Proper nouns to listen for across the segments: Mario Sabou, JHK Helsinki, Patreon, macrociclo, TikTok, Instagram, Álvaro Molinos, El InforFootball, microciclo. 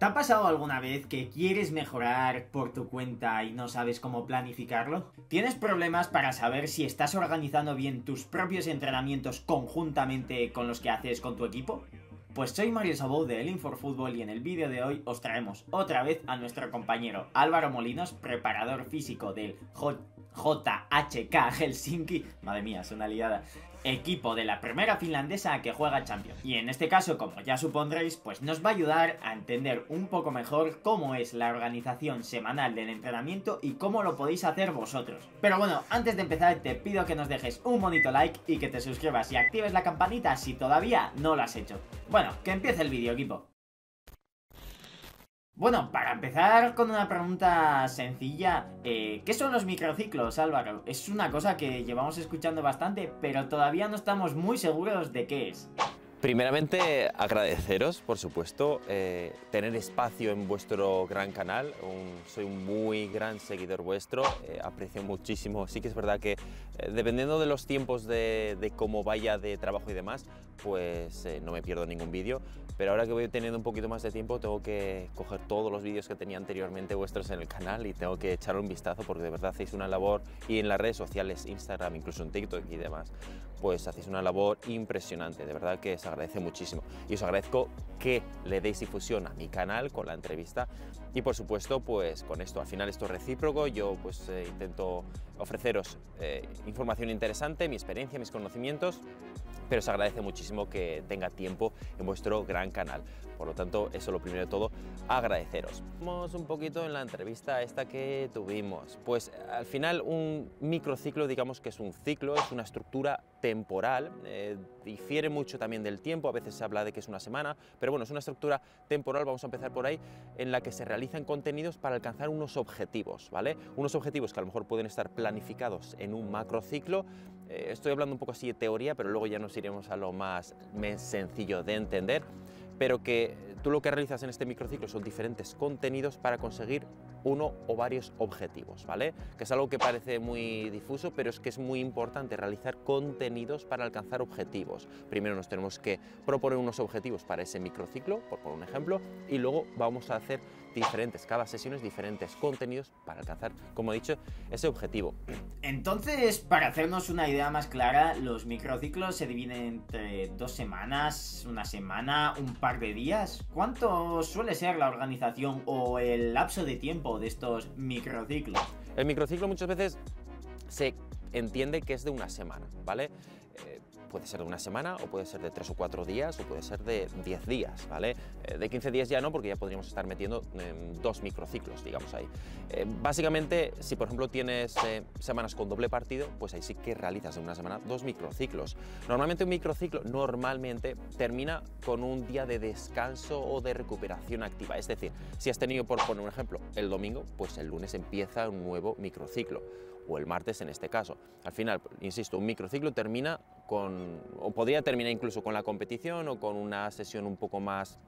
¿Te ha pasado alguna vez que quieres mejorar por tu cuenta y no sabes cómo planificarlo? ¿Tienes problemas para saber si estás organizando bien tus propios entrenamientos conjuntamente con los que haces con tu equipo? Pues soy Mario Sabou de El InforFootball y en el vídeo de hoy os traemos otra vez a nuestro compañero Álvaro Molinos, preparador físico del JHK Helsinki, madre mía, es una liada, equipo de la primera finlandesa que juega Champions. Y en este caso, como ya supondréis, pues nos va a ayudar a entender un poco mejor cómo es la organización semanal del entrenamiento y cómo lo podéis hacer vosotros. Pero bueno, antes de empezar te pido que nos dejes un bonito like y que te suscribas y actives la campanita si todavía no lo has hecho. Bueno, que empiece el vídeo, equipo. Bueno, para empezar con una pregunta sencilla, ¿qué son los microciclos, Álvaro? Es una cosa que llevamos escuchando bastante, pero todavía no estamos muy seguros de qué es. Primeramente, agradeceros, por supuesto, tener espacio en vuestro gran canal. Soy un muy gran seguidor vuestro, aprecio muchísimo. Sí que es verdad que dependiendo de los tiempos de cómo vaya de trabajo y demás, pues no me pierdo ningún vídeo. Pero ahora que voy teniendo un poquito más de tiempo, tengo que coger todos los vídeos que tenía anteriormente vuestros en el canal y tengo que echarle un vistazo, porque de verdad hacéis una labor, y en las redes sociales, Instagram, incluso en TikTok y demás, pues hacéis una labor impresionante, de verdad que se agradece muchísimo. Y os agradezco que le deis difusión a mi canal con la entrevista y, por supuesto, pues con esto, al final esto es recíproco, yo pues intento ofreceros información interesante, mi experiencia, mis conocimientos, pero se agradece muchísimo que tenga tiempo en vuestro gran canal. Por lo tanto, eso lo primero de todo, agradeceros. Vamos un poquito en la entrevista esta que tuvimos. Pues al final un microciclo, digamos que es un ciclo, es una estructura temporal, difiere mucho también del tiempo, a veces se habla de que es una semana, pero bueno, es una estructura temporal, vamos a empezar por ahí, en la que se realizan contenidos para alcanzar unos objetivos, ¿vale? Unos objetivos que a lo mejor pueden estar planificados en un macrociclo. Estoy hablando un poco así de teoría, pero luego ya nos iremos a lo más sencillo de entender, pero que tú lo que realizas en este microciclo son diferentes contenidos para conseguir uno o varios objetivos, ¿vale? Que es algo que parece muy difuso, pero es que es muy importante realizar contenidos para alcanzar objetivos. Primero nos tenemos que proponer unos objetivos para ese microciclo, por poner un ejemplo, y luego vamos a hacer diferentes, cada sesión es diferentes contenidos para alcanzar, como he dicho, ese objetivo. Entonces, para hacernos una idea más clara, los microciclos se dividen entre 2 semanas, una semana, un par de días. ¿Cuánto suele ser la organización o el lapso de tiempo de estos microciclos? El microciclo muchas veces se entiende que es de una semana, ¿vale? Puede ser de una semana, o puede ser de 3 o 4 días, o puede ser de 10 días, ¿vale? De 15 días ya no, porque ya podríamos estar metiendo 2 microciclos, digamos, ahí. Básicamente, si por ejemplo tienes semanas con doble partido, pues ahí sí que realizas en una semana 2 microciclos. Normalmente un microciclo termina con un día de descanso o de recuperación activa. Es decir, si has tenido, por poner un ejemplo, el domingo, pues el lunes empieza un nuevo microciclo, o el martes en este caso. Al final, insisto, un microciclo termina con, o podría terminar incluso con la competición o con una sesión un poco más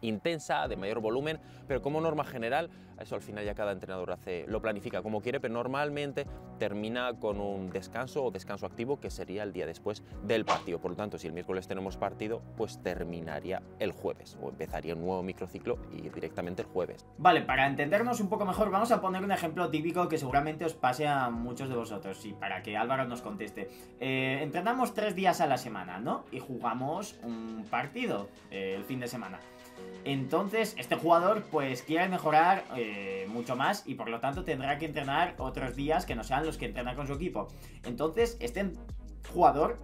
intensa, de mayor volumen, pero como norma general, eso al final ya cada entrenador hace, lo planifica como quiere, pero normalmente termina con un descanso o descanso activo, que sería el día después del partido. Por lo tanto, si el miércoles tenemos partido, pues terminaría el jueves, o empezaría un nuevo microciclo y directamente el jueves. Vale, para entendernos un poco mejor, vamos a poner un ejemplo típico que seguramente os pase a muchos de vosotros, y para que Álvaro nos conteste. Entrenamos 3 días a la semana, ¿no? Y jugamos un partido el fin de semana. Entonces, este jugador pues quiere mejorar mucho más y por lo tanto tendrá que entrenar otros días que no sean los que entrena con su equipo. Entonces, este jugador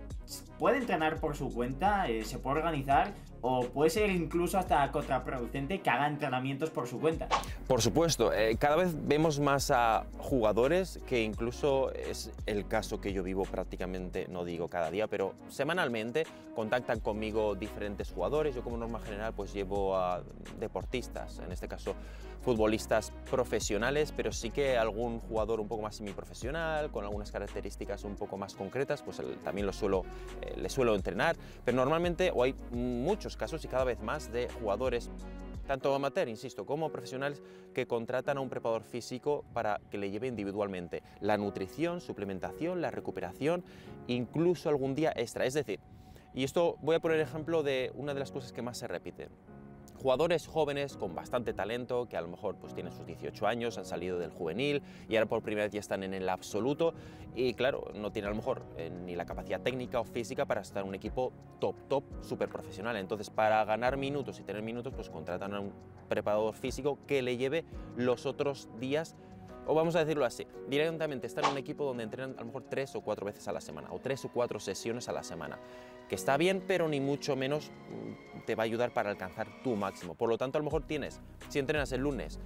puede entrenar por su cuenta, se puede organizar, o puede ser incluso hasta contraproducente que haga entrenamientos por su cuenta. Por supuesto, cada vez vemos más a jugadores que, incluso es el caso que yo vivo prácticamente, no digo cada día, pero semanalmente contactan conmigo diferentes jugadores. Yo, como norma general, pues llevo a deportistas, en este caso futbolistas profesionales, pero sí que algún jugador un poco más semiprofesional, con algunas características un poco más concretas, pues también les suelo entrenar, pero normalmente, o hay muchos casos y cada vez más de jugadores, tanto amateur, insisto, como profesionales, que contratan a un preparador físico para que le lleve individualmente la nutrición, suplementación, la recuperación, incluso algún día extra. Es decir, y esto voy a poner ejemplo de una de las cosas que más se repite. jugadores jóvenes con bastante talento, que a lo mejor pues tienen sus 18 años, han salido del juvenil y ahora por primera vez ya están en el absoluto y claro, no tienen a lo mejor ni la capacidad técnica o física para estar en un equipo top, súper profesional. Entonces, para ganar minutos y tener minutos, pues contratan a un preparador físico que le lleve los otros días, o vamos a decirlo así, directamente están en un equipo donde entrenan a lo mejor 3 o 4 veces a la semana, o 3 o 4 sesiones a la semana, que está bien, pero ni mucho menos te va a ayudar para alcanzar tu máximo. Por lo tanto, a lo mejor tienes, si entrenas el lunes,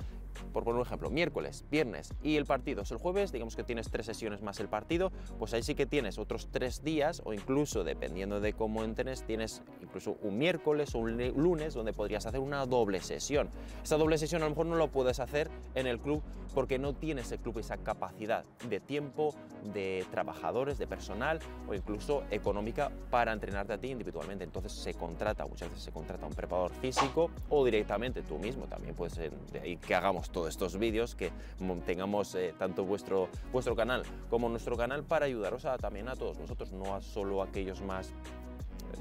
por poner un ejemplo, miércoles, viernes y el partido es el jueves, digamos que tienes 3 sesiones más el partido, pues ahí sí que tienes otros 3 días, o incluso, dependiendo de cómo entrenes, tienes incluso un miércoles o un lunes donde podrías hacer una doble sesión. Esta doble sesión a lo mejor no lo puedes hacer en el club porque no tienes el club esa capacidad de tiempo, de trabajadores, de personal o incluso económica para entrenarte a ti individualmente. Entonces se contrata, muchas veces se contrata un preparador físico o directamente tú mismo. También puedes ser de ahí que hagamos todos estos vídeos, que mantengamos tanto vuestro canal como nuestro canal para ayudaros también a todos nosotros, no a solo aquellos más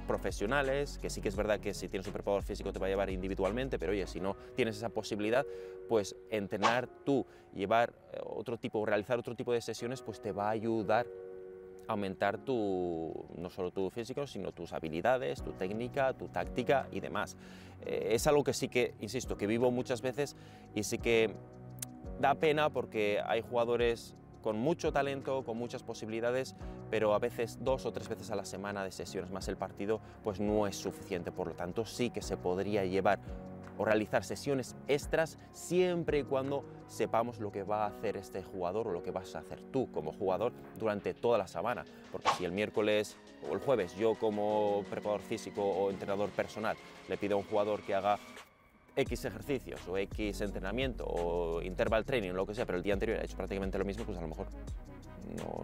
profesionales, que sí que es verdad que si tienes un preparador físico te va a llevar individualmente, pero oye, si no tienes esa posibilidad, pues entrenar tú, llevar otro tipo, realizar otro tipo de sesiones, pues te va a ayudar aumentar no solo tu físico, sino tus habilidades, tu técnica, tu táctica y demás. Es algo que sí que, insisto, que vivo muchas veces y sí que da pena porque hay jugadores con mucho talento, con muchas posibilidades, pero a veces 2 o 3 veces a la semana de sesiones más el partido, pues no es suficiente. Por lo tanto, sí que se podría llevar o realizar sesiones extras siempre y cuando sepamos lo que va a hacer este jugador o lo que vas a hacer tú como jugador durante toda la semana. Porque si el miércoles o el jueves yo como preparador físico o entrenador personal le pido a un jugador que haga X ejercicios o X entrenamiento o interval training, lo que sea, pero el día anterior ha hecho prácticamente lo mismo, pues a lo mejor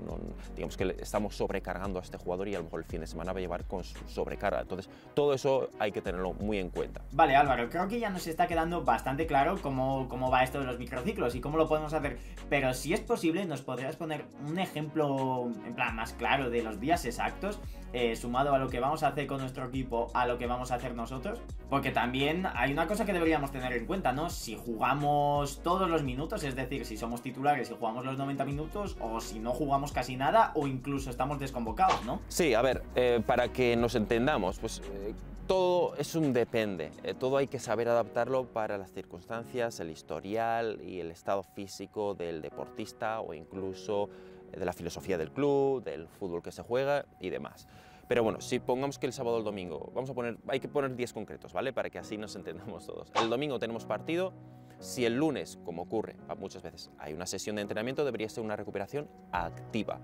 no, digamos que estamos sobrecargando a este jugador y a lo mejor el fin de semana va a llevar con su sobrecarga. Entonces, todo eso hay que tenerlo muy en cuenta. Vale, Álvaro, creo que ya nos está quedando bastante claro cómo va esto de los microciclos y cómo lo podemos hacer, pero si es posible, ¿nos podrías poner un ejemplo en plan más claro de los días exactos sumado a lo que vamos a hacer con nuestro equipo, a lo que vamos a hacer nosotros? Porque también hay una cosa que deberíamos tener en cuenta, ¿no? Si jugamos todos los minutos, es decir, si somos titulares y jugamos los 90 minutos o si no jugamos casi nada o incluso estamos desconvocados, ¿no? Sí, a ver, para que nos entendamos, pues todo es un depende, todo hay que saber adaptarlo para las circunstancias, el historial y el estado físico del deportista o incluso de la filosofía del club, del fútbol que se juega y demás. Pero bueno, si pongamos que el sábado o el domingo, hay que poner 10 concretos, ¿vale? Para que así nos entendamos todos. El domingo tenemos partido. Si el lunes, como ocurre muchas veces, hay una sesión de entrenamiento, debería ser una recuperación activa.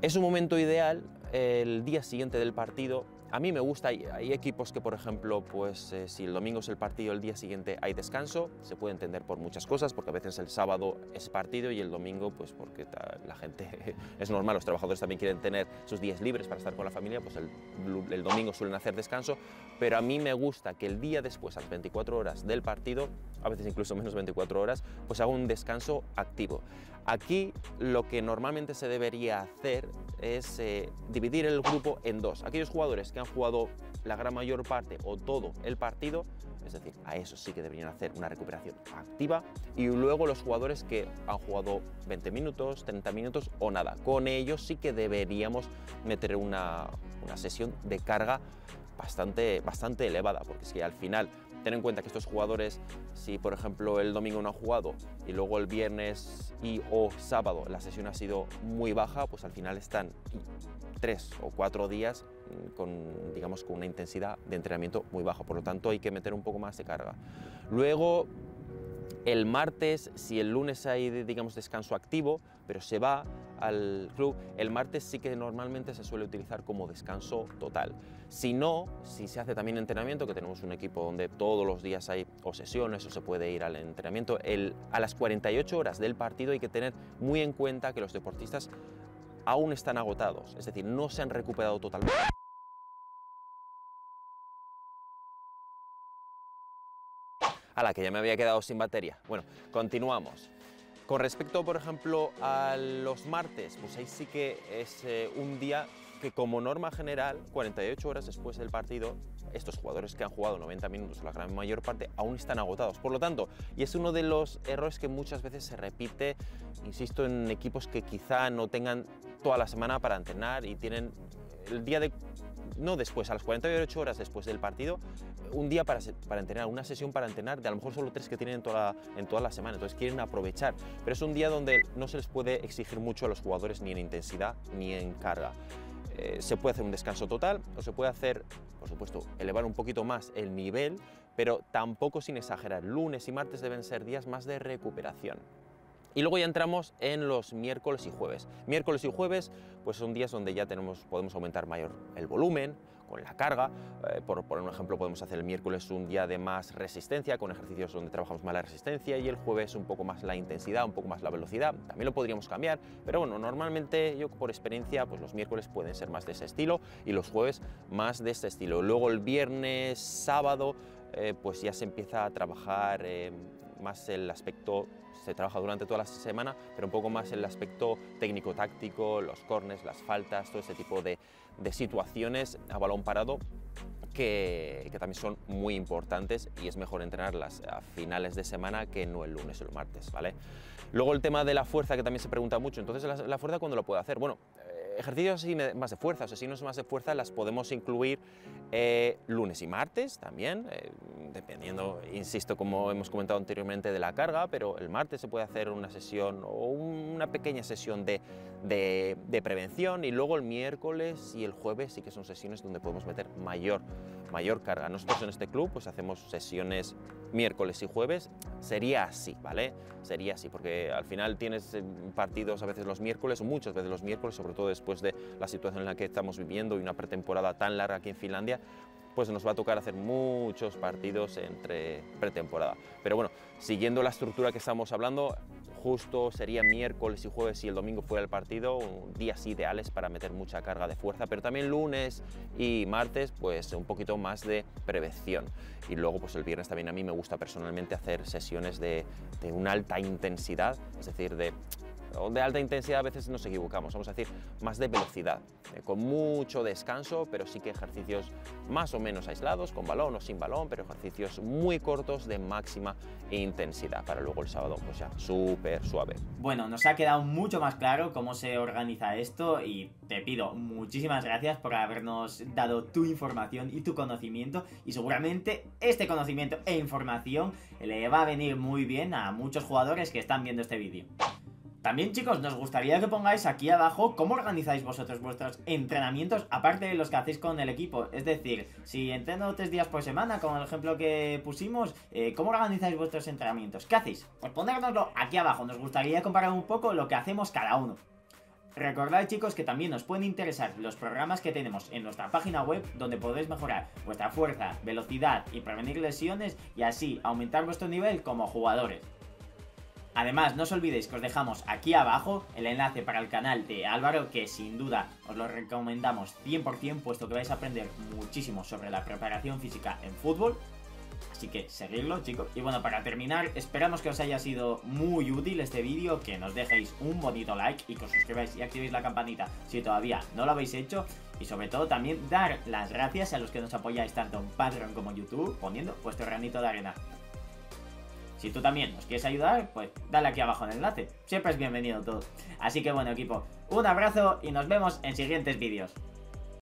Es un momento ideal el día siguiente del partido. A mí me gusta, hay equipos que, por ejemplo, pues si el domingo es el partido, el día siguiente hay descanso. Se puede entender por muchas cosas, porque a veces el sábado es partido y el domingo, pues porque la gente, es normal, los trabajadores también quieren tener sus días libres para estar con la familia, pues el domingo suelen hacer descanso, pero a mí me gusta que el día después, a las 24 horas del partido, a veces incluso menos 24 horas, pues haga un descanso activo. Aquí lo que normalmente se debería hacer es dividir el grupo en dos. Aquellos jugadores que han jugado la gran mayor parte o todo el partido, es decir, a eso sí que deberían hacer una recuperación activa, y luego los jugadores que han jugado 20 minutos, 30 minutos o nada, con ellos sí que deberíamos meter una sesión de carga bastante elevada, porque es que al final, ten en cuenta que estos jugadores, si por ejemplo el domingo no han jugado y luego el viernes o sábado la sesión ha sido muy baja, pues al final están 3 o 4 días con, digamos, con una intensidad de entrenamiento muy baja. Por lo tanto, hay que meter un poco más de carga. Luego, el martes, si el lunes hay, digamos, descanso activo, pero se va al club, el martes sí que normalmente se suele utilizar como descanso total. Si no, si se hace también entrenamiento, que tenemos un equipo donde todos los días hay o sesiones o se puede ir al entrenamiento, a las 48 horas del partido hay que tener muy en cuenta que los deportistas aún están agotados, es decir, no se han recuperado totalmente. ¡Hala, que ya me había quedado sin batería! Bueno, continuamos. Con respecto, por ejemplo, a los martes, pues ahí sí que es un día que como norma general, 48 horas después del partido, estos jugadores que han jugado 90 minutos, la gran mayor parte, aún están agotados. Por lo tanto, y es uno de los errores que muchas veces se repite, insisto, en equipos que quizá no tengan toda la semana para entrenar y tienen el día de... no después, a las 48 horas después del partido, un día para entrenar, una sesión para entrenar, de a lo mejor solo 3 que tienen en toda la semana, entonces quieren aprovechar, pero es un día donde no se les puede exigir mucho a los jugadores ni en intensidad ni en carga. Se puede hacer un descanso total o se puede hacer, por supuesto, elevar un poquito más el nivel, pero tampoco sin exagerar. Lunes y martes deben ser días más de recuperación. Y luego ya entramos en los miércoles y jueves. Miércoles y jueves pues son días donde ya podemos aumentar mayor el volumen, con la carga. Por un ejemplo, podemos hacer el miércoles un día de más resistencia, con ejercicios donde trabajamos más la resistencia, y el jueves un poco más la intensidad, un poco más la velocidad. También lo podríamos cambiar, pero bueno, normalmente yo por experiencia, pues los miércoles pueden ser más de ese estilo y los jueves más de este estilo. Luego el viernes, sábado, pues ya se empieza a trabajar... más el aspecto, se trabaja durante toda la semana, pero un poco más el aspecto técnico-táctico, los corners, las faltas, todo ese tipo de situaciones a balón parado que también son muy importantes, y es mejor entrenarlas a finales de semana que no el lunes o el martes, ¿vale? Luego el tema de la fuerza, que también se pregunta mucho. Entonces, ¿la fuerza cuándo lo puedo hacer? Bueno, ejercicios así más de fuerza, o sea, si no es más de fuerza, las podemos incluir lunes y martes también, dependiendo, insisto, como hemos comentado anteriormente, de la carga, pero el martes se puede hacer una sesión o una pequeña sesión de prevención, y luego el miércoles y el jueves sí que son sesiones donde podemos meter mayor carga. Nosotros en este club pues hacemos sesiones miércoles y jueves, sería así, ¿vale? Sería así, porque al final tienes partidos a veces los miércoles, o muchas veces los miércoles, sobre todo después de la situación en la que estamos viviendo y una pretemporada tan larga aquí en Finlandia, pues nos va a tocar hacer muchos partidos entre pretemporada. Pero bueno, siguiendo la estructura que estamos hablando, justo sería miércoles y jueves y el domingo fuera el partido, días ideales para meter mucha carga de fuerza, pero también lunes y martes, pues un poquito más de prevención. Y luego, pues el viernes también a mí me gusta personalmente hacer sesiones de una alta intensidad, es decir, de alta intensidad a veces nos equivocamos, vamos a decir más de velocidad, con mucho descanso, pero sí que ejercicios más o menos aislados, con balón o sin balón, pero ejercicios muy cortos de máxima intensidad, para luego el sábado pues ya súper suave. Bueno, nos ha quedado mucho más claro cómo se organiza esto, y te pido muchísimas gracias por habernos dado tu información y tu conocimiento, y seguramente este conocimiento e información le va a venir muy bien a muchos jugadores que están viendo este vídeo. También, chicos, nos gustaría que pongáis aquí abajo cómo organizáis vosotros vuestros entrenamientos, aparte de los que hacéis con el equipo. Es decir, si entreno 3 días por semana, como el ejemplo que pusimos, ¿cómo organizáis vuestros entrenamientos? ¿Qué hacéis? Pues ponérnoslo aquí abajo, nos gustaría comparar un poco lo que hacemos cada uno. Recordad, chicos, que también nos pueden interesar los programas que tenemos en nuestra página web, donde podéis mejorar vuestra fuerza, velocidad y prevenir lesiones, y así aumentar vuestro nivel como jugadores. Además, no os olvidéis que os dejamos aquí abajo el enlace para el canal de Álvaro, que sin duda os lo recomendamos 100%, puesto que vais a aprender muchísimo sobre la preparación física en fútbol. Así que seguidlo, chicos. Y bueno, para terminar, esperamos que os haya sido muy útil este vídeo, que nos dejéis un bonito like y que os suscribáis y activéis la campanita si todavía no lo habéis hecho. Y sobre todo también dar las gracias a los que nos apoyáis tanto en Patreon como YouTube, poniendo vuestro granito de arena. Si tú también nos quieres ayudar, pues dale aquí abajo en el enlace. Siempre es bienvenido todo. Así que bueno, equipo, un abrazo y nos vemos en siguientes vídeos.